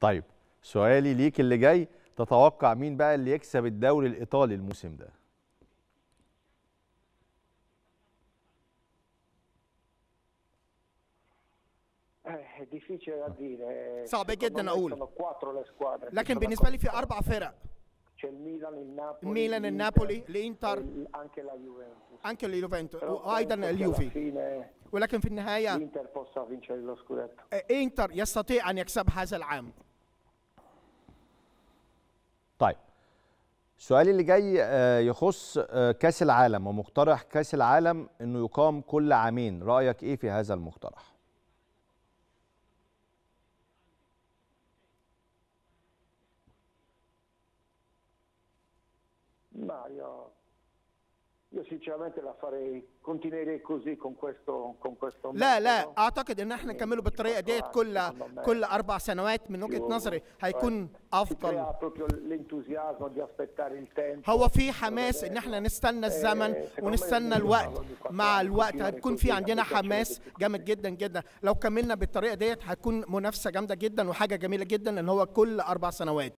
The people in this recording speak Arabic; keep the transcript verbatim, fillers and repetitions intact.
طيب سؤالي ليك اللي جاي، تتوقع مين بقى اللي يكسب الدوري الإيطالي الموسم ده؟ صعب جدا أقول، لكن بالنسبة لي في أربع فرق: ميلان، النابولي، الإنتر، أنكي اليوفنتوس، وأيضا اليوفي. ولكن في النهاية إنتر يستطيع أن يكسب هذا العام. طيب سؤالي اللي جاي يخص كأس العالم، ومقترح كأس العالم إنه يقام كل عامين، رأيك إيه في هذا المقترح؟ لا لا أعتقد إن احنا نكمله بالطريقة ديت كل كل أربع سنوات من وجهة نظري هيكون أفضل. هو في حماس إن احنا نستنى الزمن ونستنى الوقت، مع الوقت هتكون في عندنا حماس جامد جدا جدا. لو كملنا بالطريقة ديت هتكون منافسة جامدة جدا وحاجة جميلة جدا، إن هو كل أربع سنوات.